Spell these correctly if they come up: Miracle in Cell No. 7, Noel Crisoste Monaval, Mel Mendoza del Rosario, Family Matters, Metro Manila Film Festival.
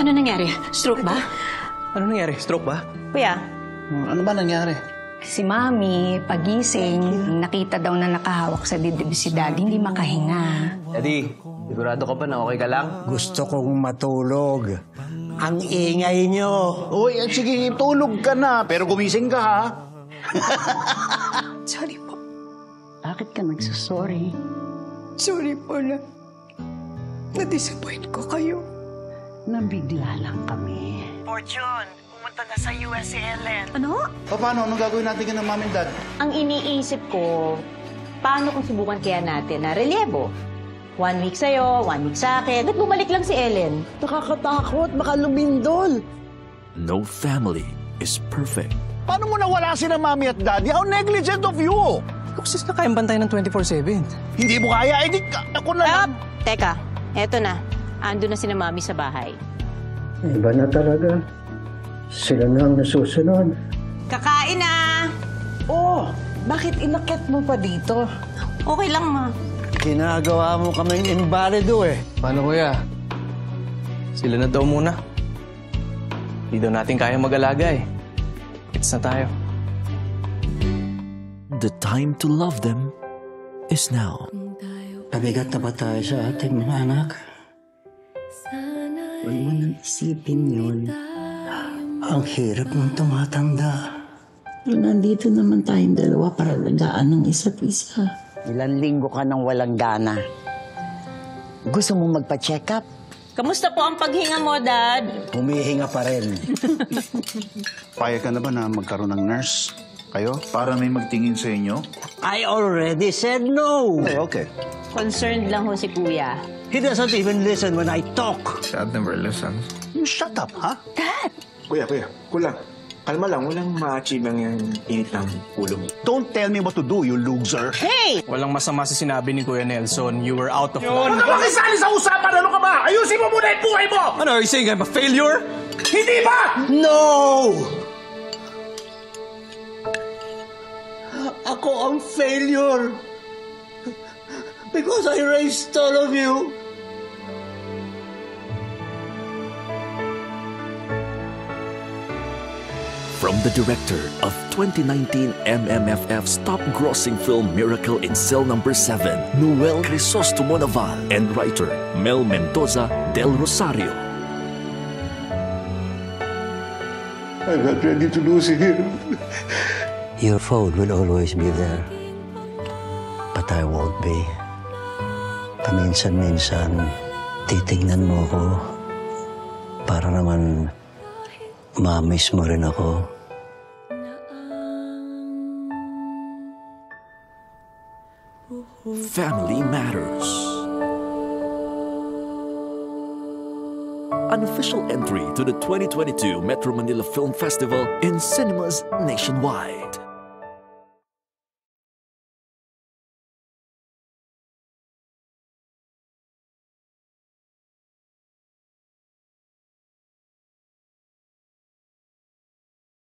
Ano nangyari? Stroke ba? Ano nangyari? Stroke ba? Kuya. Ano ba nangyari? Si Mami, pagising, nakita daw na nakahawak sa dibdib si Daddy, hindi makahinga. Daddy, sigurado ka ba na okay ka lang? Gusto kong matulog. Ang ingay nyo. Uy, sige, tulog ka na. Pero gumising ka, ha? Sorry po. Bakit ka nagsasorry? Sorry po na. Na-disappoint ko kayo. Nabigla lang kami. Fortune, pumunta na sa US si Ellen. Ano? O paano? Anong gagawin natin ka ng Mom and Dad? Ang iniisip ko, paano kung subukan kaya natin na relevo? 1 week sa'yo, 1 week sa'kin. Ba't bumalik lang si Ellen? Nakakatakot, baka lumindol. No family is perfect. Paano mo nawala si na Mommy at Daddy? How negligent of you! Sis, na kayang bantay ng 24/7. Hindi mo kaya? Eh, di ako na lang. Teka, eto na. Ando na si na Mami sa bahay. Iba na talaga. Sila na ang nasusunod. Kakain na! Oh, bakit inakyat mo pa dito? Okay lang, Ma. Ginagawa mo kaming imbalido eh. Paano, kuya? Sila na daw muna. Hindi daw natin kaya mag-alaga eh. It's na tayo. The time to love them is now. Pabigat na ba tayo sa ating mga anak? Huwag mo nang isipin yun. Ang hirap ng tumatanda. Nandito naman tayong dalawa para lagaan ng isa't isa. Ilang linggo ka nang walang gana. Gusto mo magpa-check up? Kamusta po ang paghinga mo, Dad? Humihinga pa rin. Payag ka na ba na magkaroon ng nurse? Kayo? Para may magtingin sa inyo? I already said no! Hey, okay. Concerned lang ho si Kuya. He doesn't even listen when I talk. Dad never listens. Shut up, ha? Dad! Kuya, kulang. Kalma lang, walang ma-achieve ang yung init ng ulo mo. Don't tell me what to do, you loser! Hey! Walang masama sa sinabi ni Kuya Nelson. You were out of line. Huwag ka makisali sa usapan! Ano ka ba? Ayusin mo muna yung buhay mo! Ano, are you saying I'm a failure? Hindi ba? No! Ako ang failure because I raised all of you. From the director of 2019 MMFF's top-grossing film Miracle in Cell No. 7, Noel Crisoste Monaval, and writer Mel Mendoza del Rosario. I'm not ready to lose him. Your phone will always be there, but I won't be. Paminsan-minsan, titignan mo ako para naman ma-miss mo rin ako. Family Matters. An official entry to the 2022 Metro Manila Film Festival in cinemas nationwide.